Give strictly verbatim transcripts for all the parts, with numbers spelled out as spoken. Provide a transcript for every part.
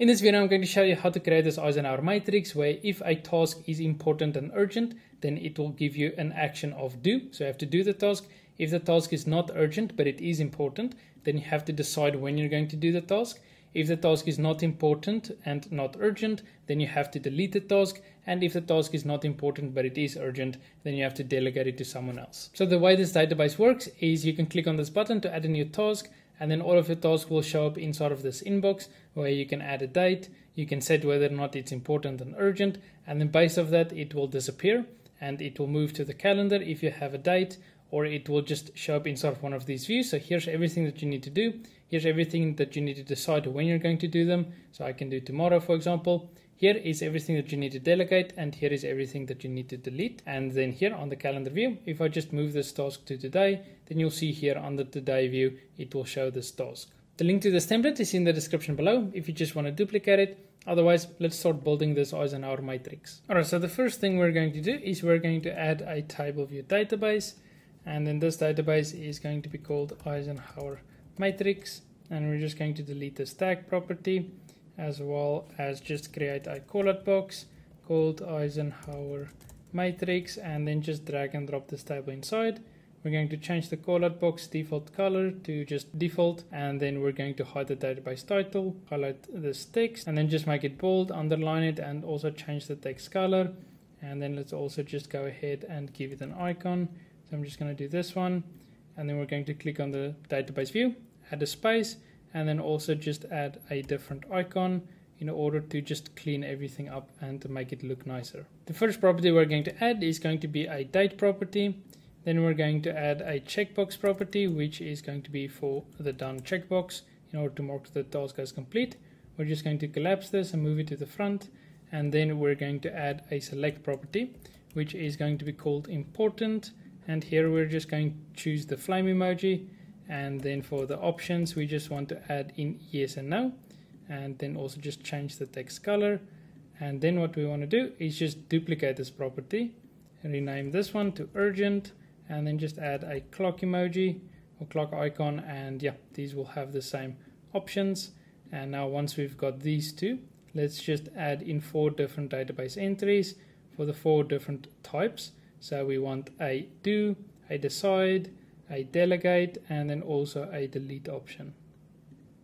In this video, I'm going to show you how to create this Eisenhower matrix where if a task is important and urgent, then it will give you an action of do. So you have to do the task. If the task is not urgent, but it is important, then you have to decide when you're going to do the task. If the task is not important and not urgent, then you have to delete the task. And if the task is not important, but it is urgent, then you have to delegate it to someone else. So the way this database works is you can click on this button to add a new task. And then all of your tasks will show up inside of this inbox where you can add a date, you can set whether or not it's important and urgent, and then based off that it will disappear and it will move to the calendar if you have a date, or it will just show up inside of one of these views. So here's everything that you need to do. Here's everything that you need to decide when you're going to do them. So I can do tomorrow, for example. Here is everything that you need to delegate, and here is everything that you need to delete. And then here on the calendar view, if I just move this task to today, then you'll see here on the today view, it will show this task. The link to this template is in the description below if you just want to duplicate it. Otherwise, let's start building this Eisenhower matrix. All right, so the first thing we're going to do is we're going to add a table view database. And then this database is going to be called Eisenhower matrix. And we're just going to delete this tag property, as well as just create a callout box called Eisenhower matrix, and then just drag and drop this table inside. We're going to change the callout box default color to just default, and then we're going to hide the database title, highlight this text, and then just make it bold, underline it, and also change the text color. And then let's also just go ahead and give it an icon. So I'm just going to do this one, and then we're going to click on the database view, add a space, and then also just add a different icon in order to just clean everything up and to make it look nicer. The first property we're going to add is going to be a date property. Then we're going to add a checkbox property, which is going to be for the done checkbox in order to mark the task as complete. We're just going to collapse this and move it to the front. And then we're going to add a select property, which is going to be called important. And here we're just going to choose the flame emoji. And then for the options, we just want to add in yes and no, and then also just change the text color. And then what we want to do is just duplicate this property and rename this one to urgent, and then just add a clock emoji or clock icon. And yeah, these will have the same options. And now once we've got these two, let's just add in four different database entries for the four different types. So we want a do, a decide, a delegate, and then also a delete option.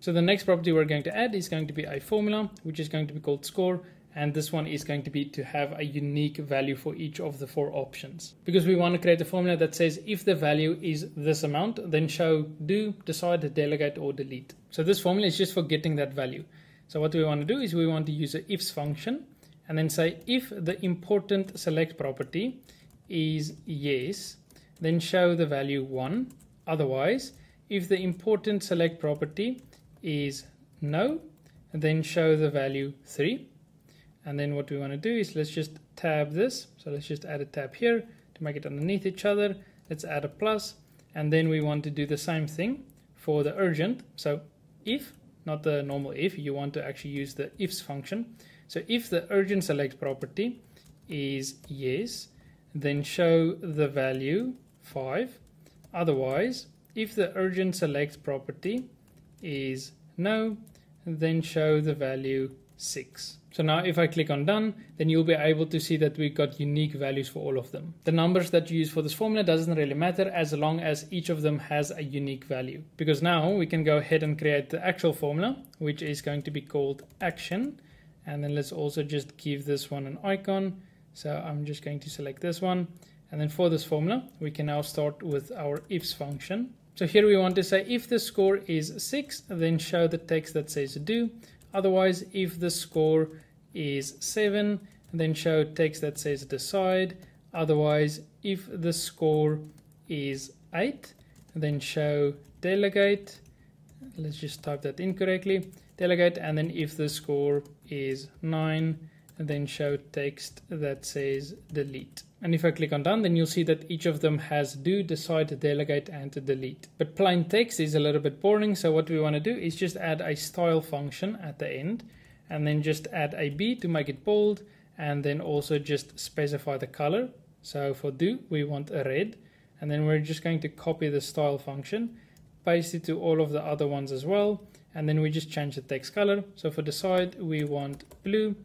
So the next property we're going to add is going to be a formula, which is going to be called score, and this one is going to be to have a unique value for each of the four options, because we want to create a formula that says if the value is this amount, then show, do, decide, delegate, or delete. So this formula is just for getting that value. So what we want to do is we want to use a ifs function and then say if the important select property is yes, then show the value one. Otherwise, if the important select property is no, then show the value three. And then what we want to do is let's just tab this. So let's just add a tab here to make it underneath each other. Let's add a plus. And then we want to do the same thing for the urgent. So if, not the normal if, you want to actually use the ifs function. So if the urgent select property is yes, then show the value five. Otherwise, if the urgent select property is no, then show the value six. So now if I click on done, then you'll be able to see that we got unique values for all of them. The numbers that you use for this formula doesn't really matter as long as each of them has a unique value, because now we can go ahead and create the actual formula, which is going to be called action. And then let's also just give this one an icon. So I'm just going to select this one. And then for this formula, we can now start with our ifs function. So here we want to say if the score is six, then show the text that says do. Otherwise, if the score is seven, then show text that says decide. Otherwise, if the score is eight, then show delegate. Let's just type that incorrectly. Delegate. And then if the score is nine, and then show text that says delete. And if I click on done, then you'll see that each of them has do, decide, delegate, and delete. But plain text is a little bit boring, so what we want to do is just add a style function at the end, and then just add a B to make it bold, and then also just specify the color. So for do, we want a red, and then we're just going to copy the style function, paste it to all of the other ones as well, and then we just change the text color. So for decide we want blue,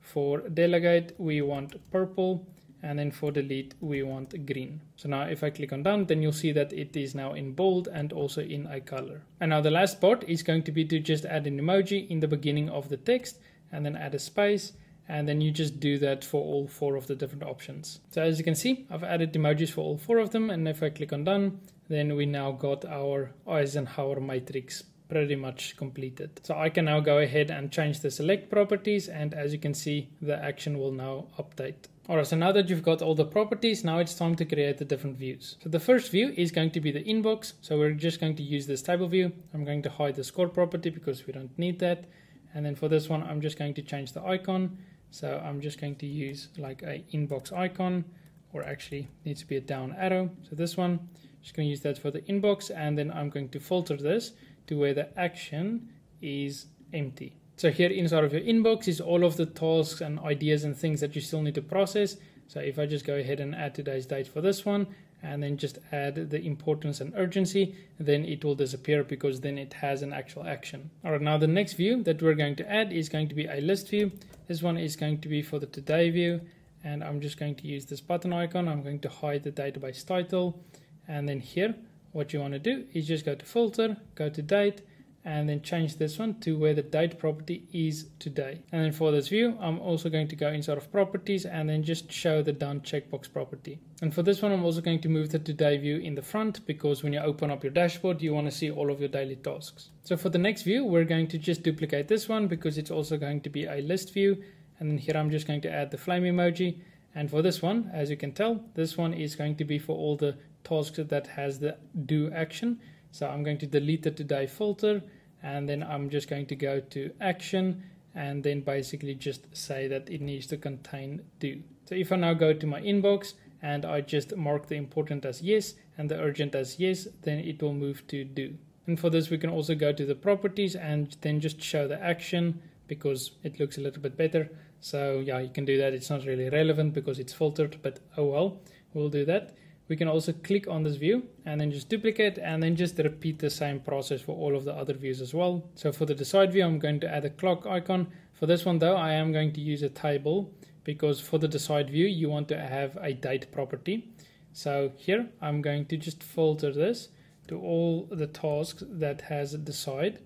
for delegate we want purple, and then for delete we want green. So now if I click on done, then you'll see that it is now in bold and also in a color. And now the last part is going to be to just add an emoji in the beginning of the text and then add a space, and then you just do that for all four of the different options. So as you can see, I've added emojis for all four of them, and if I click on done, then we now got our Eisenhower matrix pretty much completed. So I can now go ahead and change the select properties, and as you can see, the action will now update. Alright, so now that you've got all the properties, now it's time to create the different views. So the first view is going to be the inbox. So we're just going to use this table view. I'm going to hide the score property because we don't need that. And then for this one, I'm just going to change the icon. So I'm just going to use like a inbox icon, or actually needs to be a down arrow. So this one, I'm just going to use that for the inbox. And then I'm going to filter this to where the action is empty. So here inside of your inbox is all of the tasks and ideas and things that you still need to process. So if I just go ahead and add today's date for this one, and then just add the importance and urgency, then it will disappear because then it has an actual action. All right, now the next view that we're going to add is going to be a list view. This one is going to be for the today view, and I'm just going to use this button icon. I'm going to hide the database title. And then here, what you want to do is just go to filter, go to date, and then change this one to where the date property is today. And then for this view, I'm also going to go inside of properties and then just show the done checkbox property. And for this one, I'm also going to move the today view in the front, because when you open up your dashboard, you want to see all of your daily tasks. So for the next view, we're going to just duplicate this one because it's also going to be a list view. And then here, I'm just going to add the flame emoji. And for this one, as you can tell, this one is going to be for all the tasks that has the do action. So I'm going to delete the today filter, and then I'm just going to go to action and then basically just say that it needs to contain do. So if I now go to my inbox and I just mark the important as yes and the urgent as yes, then it will move to do. And for this, we can also go to the properties and then just show the action because it looks a little bit better. So yeah, you can do that. It's not really relevant because it's filtered, but oh well, we'll do that. We can also click on this view and then just duplicate and then just repeat the same process for all of the other views as well. So for the decide view, I'm going to add a clock icon. For this one though, I am going to use a table because for the decide view, you want to have a date property. So here, I'm going to just filter this to all the tasks that has a decide.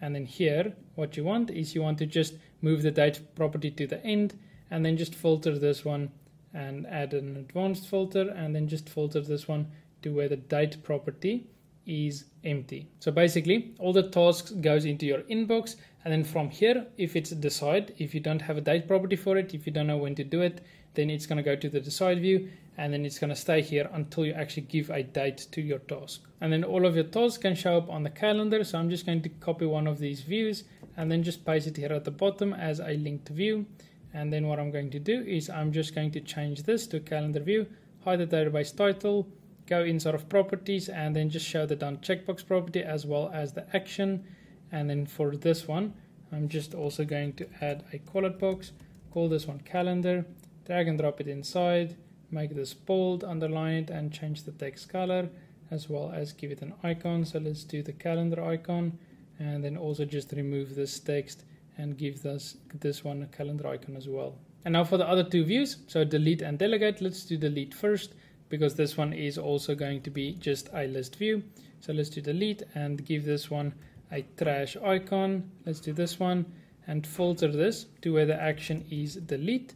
And then here, what you want is you want to just move the date property to the end and then just filter this one and add an advanced filter and then just filter this one to where the date property is empty. So basically all the tasks goes into your inbox, and then from here, if it's decide, if you don't have a date property for it, if you don't know when to do it, then it's going to go to the decide view and then it's going to stay here until you actually give a date to your task. And then all of your tasks can show up on the calendar. So I'm just going to copy one of these views and then just paste it here at the bottom as a linked view. And then what I'm going to do is I'm just going to change this to calendar view, hide the database title, go inside of properties, and then just show the done checkbox property as well as the action. And then for this one, I'm just also going to add a colored box, call this one calendar, drag and drop it inside, make this bold, underline it, and change the text color as well as give it an icon. So let's do the calendar icon, and then also just remove this text and give this, this one a calendar icon as well. And now for the other two views, so delete and delegate, let's do delete first because this one is also going to be just a list view. So let's do delete and give this one a trash icon. Let's do this one and filter this to where the action is delete.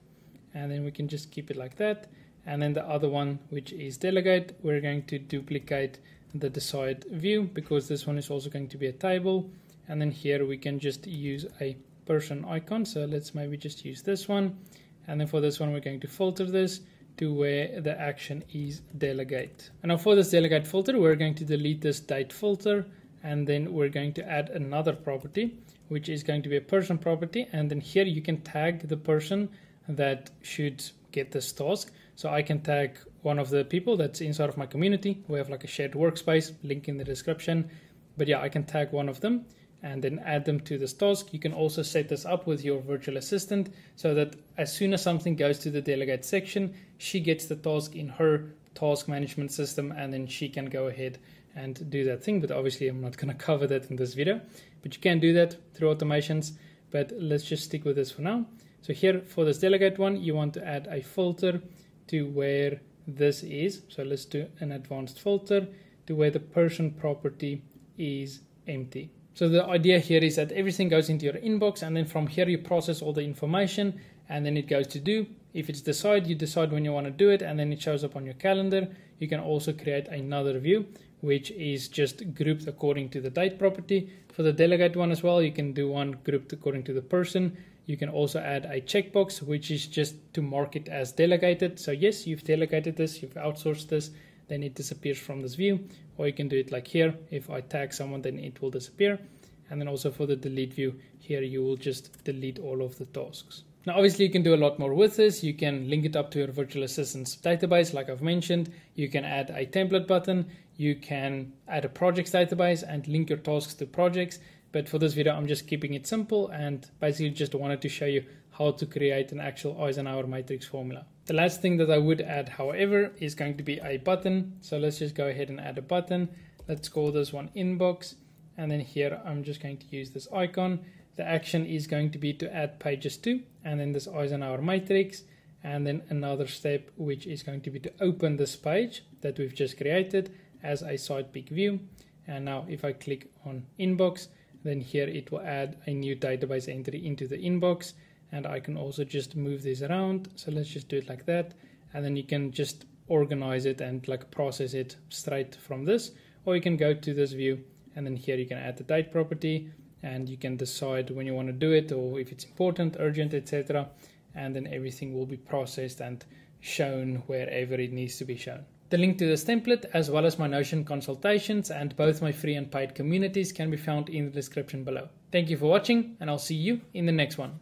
And then we can just keep it like that. And then the other one, which is delegate, we're going to duplicate the decide view because this one is also going to be a table. And then here we can just use a person icon. So let's maybe just use this one. And then for this one, we're going to filter this to where the action is delegate. And now for this delegate filter, we're going to delete this date filter. And then we're going to add another property, which is going to be a person property. And then here you can tag the person that should get this task. So I can tag one of the people that's inside of my community. We have like a shared workspace, link in the description. But yeah, I can tag one of them and then add them to this task. You can also set this up with your virtual assistant so that as soon as something goes to the delegate section, she gets the task in her task management system and then she can go ahead and do that thing. But obviously I'm not going to cover that in this video. but you can do that through automations, but let's just stick with this for now. So here for this delegate one, you want to add a filter to where this is. So let's do an advanced filter to where the person property is empty. So the idea here is that everything goes into your inbox, and then from here you process all the information, and then it goes to do. If it's decide, you decide when you want to do it, and then it shows up on your calendar. You can also create another view, which is just grouped according to the date property. For the delegate one as well, you can do one grouped according to the person. You can also add a checkbox, which is just to mark it as delegated. So yes, you've delegated this, you've outsourced this, then it disappears from this view. Or you can do it like here. If I tag someone, then it will disappear. And then also for the delete view here, you will just delete all of the tasks. Now, obviously you can do a lot more with this. You can link it up to your virtual assistant's database, like I've mentioned. You can add a template button. You can add a projects database and link your tasks to projects. But for this video, I'm just keeping it simple and basically just wanted to show you how to create an actual Eisenhower matrix formula. The last thing that I would add, however, is going to be a button. So let's just go ahead and add a button. Let's call this one inbox. And then here, I'm just going to use this icon. The action is going to be to add pages to, and then this Eisenhower matrix, and then another step, which is going to be to open this page that we've just created as a side peek view. And now if I click on inbox, then here it will add a new database entry into the inbox, and I can also just move this around. So let's just do it like that, and then you can just organize it and like process it straight from this, or you can go to this view, and then here you can add the date property, and you can decide when you want to do it, or if it's important, urgent, et cetera. And then everything will be processed and shown wherever it needs to be shown. The link to this template, as well as my Notion consultations and both my free and paid communities, can be found in the description below. Thank you for watching, and I'll see you in the next one.